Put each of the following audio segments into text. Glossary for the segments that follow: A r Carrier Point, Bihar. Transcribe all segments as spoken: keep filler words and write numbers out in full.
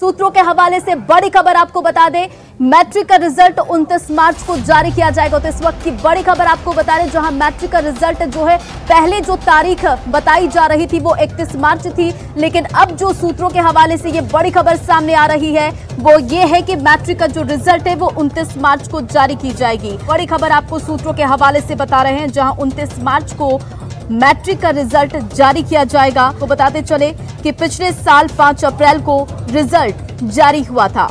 सूत्रों के हवाले से बड़ी खबर आपको बता दें, मैट्रिक का रिजल्ट उनतीस मार्च को जारी किया जाएगा। तो इस वक्त की बड़ी खबर आपको बता दें, जहां मैट्रिक का रिजल्ट जो है पहले जो तारीख बताई जा रही थी वो इकतीस मार्च थी, लेकिन अब जो सूत्रों के हवाले से ये बड़ी खबर सामने आ रही है वो ये है कि मैट्रिक का जो रिजल्ट है वो उनतीस मार्च को जारी की जाएगी। बड़ी खबर आपको सूत्रों के हवाले से बता रहे हैं, जहाँ उनतीस मार्च को मैट्रिक का रिजल्ट जारी किया जाएगा। तो बताते चले कि पिछले साल पाँच अप्रैल को रिजल्ट जारी हुआ था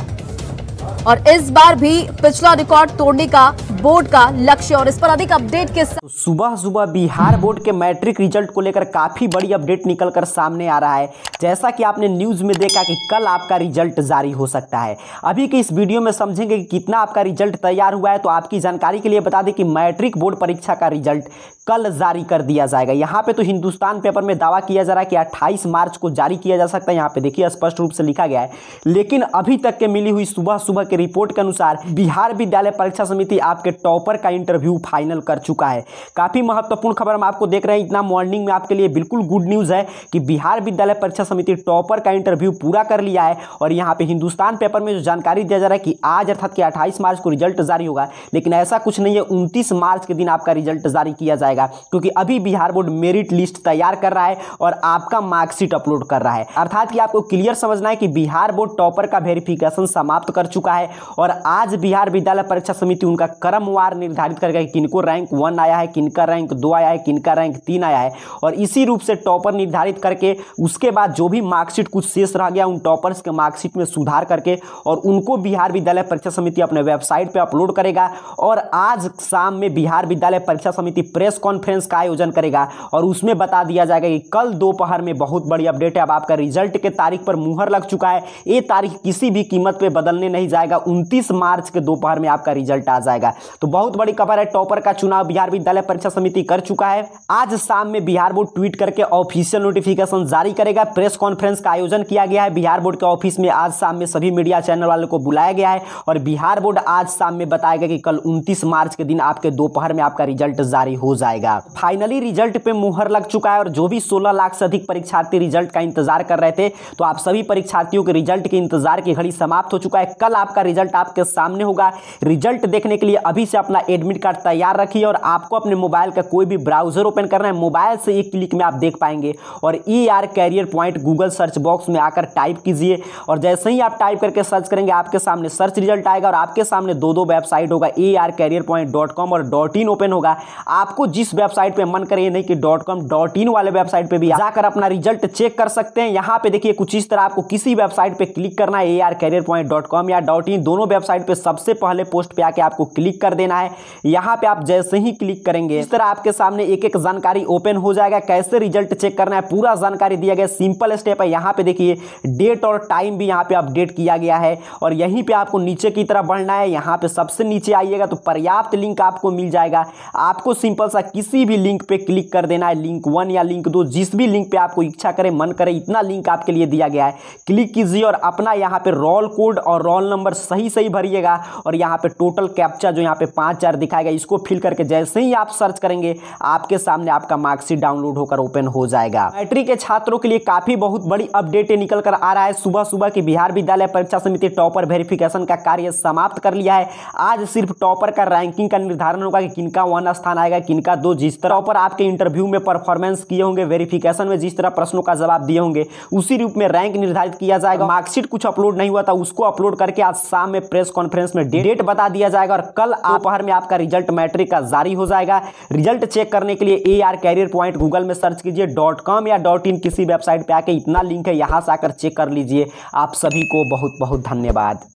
और इस बार भी पिछला रिकॉर्ड तोड़ने का बोर्ड का लक्ष्य। और इस पर अधिक अपडेट के साथ सुबह सुबह बिहार बोर्ड के मैट्रिक रिजल्ट को लेकर काफी बड़ी अपडेट निकलकर सामने आ रहा है। जैसा कि आपने न्यूज में देखा कि कल आपका रिजल्ट जारी हो सकता है। अभी के इस वीडियो में समझेंगे कि कितना आपका रिजल्ट तैयार हुआ है। तो आपकी जानकारी के लिए बता दें कि मैट्रिक बोर्ड परीक्षा का रिजल्ट कल जारी कर दिया जाएगा। यहाँ पे तो हिंदुस्तान पेपर में दावा किया जा रहा है कि अट्ठाईस मार्च को जारी किया जा सकता है। यहाँ पे देखिए स्पष्ट रूप से लिखा गया है, लेकिन अभी तक के मिली हुई सुबह सुबह के रिपोर्ट के अनुसार बिहार विद्यालय परीक्षा समिति आपके टॉपर का इंटरव्यू फाइनल कर चुका है। काफी महत्वपूर्ण खबर हम आपको देख रहे हैं, इतना मॉर्निंग में आपके लिए बिल्कुल गुड न्यूज है कि बिहार विद्यालय परीक्षा समिति टॉपर का इंटरव्यू पूरा कर लिया है। और यहाँ पे हिंदुस्तान पेपर में जो जानकारी दिया जा रहा है कि आज अर्थात कि अट्ठाईस मार्च को रिजल्ट जारी होगा, लेकिन ऐसा कुछ नहीं है। उनतीस मार्च के दिन आपका रिजल्ट जारी किया जाएगा, क्योंकि अभी बिहार बोर्ड मेरिट लिस्ट तैयार कर रहा है और आपका मार्कशीट अपलोड कर रहा है। अर्थात कि आपको क्लियर समझना है कि बिहार बोर्ड टॉपर का वेरिफिकेशन समाप्त कर चुका है और आज बिहार विद्यालय परीक्षा समिति उनका क्रमवार निर्धारित करेगा कि किनको रैंक वन आया है, किनका रैंक दो आया है, किनका रैंक तीन आया है। और इसी रूप से टॉपर निर्धारित करके उसके बाद जो भी मार्कशीट कुछ शेष रह गया उन टॉपर्स के मार्कशीट में सुधार करके और उनको बिहार विद्यालय परीक्षा समिति अपने वेबसाइट पर अपलोड करेगा। और आज शाम में बिहार विद्यालय परीक्षा समिति प्रेस कॉन्फ्रेंस का आयोजन करेगा और उसमें बता दिया जाएगा कि कल दोपहर में बहुत बड़ी अपडेट है। अब आपका रिजल्ट के तारीख पर मुहर लग चुका है, ये तारीख किसी भी कीमत पे बदलने नहीं जाएगा। उनतीस मार्च के दोपहर में आपका रिजल्ट आ जाएगा। तो बहुत बड़ी खबर है, टॉपर का चुनाव बिहार विद्यालय परीक्षा समिति कर चुका है। आज शाम में बिहार बोर्ड ट्वीट करके ऑफिशियल नोटिफिकेशन जारी करेगा। प्रेस कॉन्फ्रेंस का आयोजन किया गया है बिहार बोर्ड के ऑफिस में। आज शाम में सभी मीडिया चैनल वालों को बुलाया गया है और बिहार बोर्ड आज शाम में बताएगा कि कल उनतीस मार्च के दिन आपके दोपहर में आपका रिजल्ट जारी हो जाएगा। फाइनली रिजल्ट पे मुहर लग चुका है और जो भी सोलह लाख से अधिक परीक्षार्थी रिजल्ट का इंतजार कर रहे थे, तो आप सभी परीक्षार्थियों के रिजल्ट के इंतजार की घड़ी समाप्त हो चुका है। कल आपका रिजल्ट आपके सामने होगा। रिजल्ट देखने के लिए अभी से अपना एडमिट कार्ड तैयार रखिए और आपको अपने मोबाइल का कोई भी ब्राउजर ओपन करना है, मोबाइल से एक क्लिक में आप देख पाएंगे। और A R career point Google search box में आकर टाइप कीजिए और जैसे ही आप टाइप करके सर्च करेंगे आपके सामने सर्च रिजल्ट आएगा और आपके सामने दो दो वेबसाइट होगा, A R career point dot com और डॉट इन ओपन होगा। आपको जिस वेबसाइट पे मन करे, नहीं कि डॉट कॉम डॉट इन वाले वेबसाइट पे भी जाकर अपना रिजल्ट चेक कर सकते हैं। यहाँ पे देखिए कुछ इस तरह आपको किसी वेबसाइट पे क्लिक करना है, A R career point dot com या डॉट इन दोनों वेबसाइट पे सबसे पहले पोस्ट पे आके आपको क्लिक कर देना है। यहाँ पे आप जैसे ही क्लिक करेंगे इस तरह आपके सामने एक एक जानकारी ओपन हो जाएगा। कैसे रिजल्ट चेक करना है पूरा जानकारी दिया गया, सिंपल स्टेप है। यहाँ पे देखिए डेट और टाइम भी यहाँ पे अपडेट किया गया है और यहीं पर आपको नीचे की तरफ बढ़ना है। यहाँ पे सबसे नीचे आइएगा तो पर्याप्त लिंक आपको मिल जाएगा। आपको सिंपल सा किसी भी लिंक पे क्लिक कर देना है, लिंक वन या लिंक दो, जिस भी लिंक पे आपको इच्छा करे मन करे इतना लिंक आपके लिए दिया गया है। क्लिक कीजिए और अपना यहाँ पे रोल कोड और रोल नंबर सही सही भरिएगा और यहाँ पे टोटल कैप्चा जो यहाँ पे पाँच चार दिखाएगा इसको फिल करके जैसे ही आप सर्च करेंगे आपके सामने आपका मार्कशीट डाउनलोड होकर ओपन हो जाएगा। मैट्रिक के छात्रों के लिए काफी बहुत बड़ी अपडेट निकल कर आ रहा है। सुबह सुबह की बिहार विद्यालय परीक्षा समिति टॉपर वेरिफिकेशन का कार्य समाप्त कर लिया है। आज सिर्फ टॉपर का रैंकिंग का निर्धारण होगा कि किनका वन स्थान आएगा, किनका दो। जिस तरह पर आपके इंटरव्यू में परफॉर्मेंस किए होंगे, वेरिफिकेशन में जिस तरह प्रश्नों का जवाब दिए होंगे उसी रूप में रैंक निर्धारित किया जाएगा। मार्कशीट कुछ अपलोड नहीं हुआ था, उसको अपलोड करके आज शाम में प्रेस कॉन्फ्रेंस में डेट बता दिया जाएगा और कल दोपहर में आपका रिजल्ट मैट्रिक का जारी हो जाएगा। रिजल्ट चेक करने के लिए A R career point Google में सर्च कीजिए, डॉट कॉम या डॉट इन किसी वेबसाइट पर आके इतना लिंक है, यहाँ से आकर चेक कर लीजिए। आप सभी को बहुत बहुत धन्यवाद।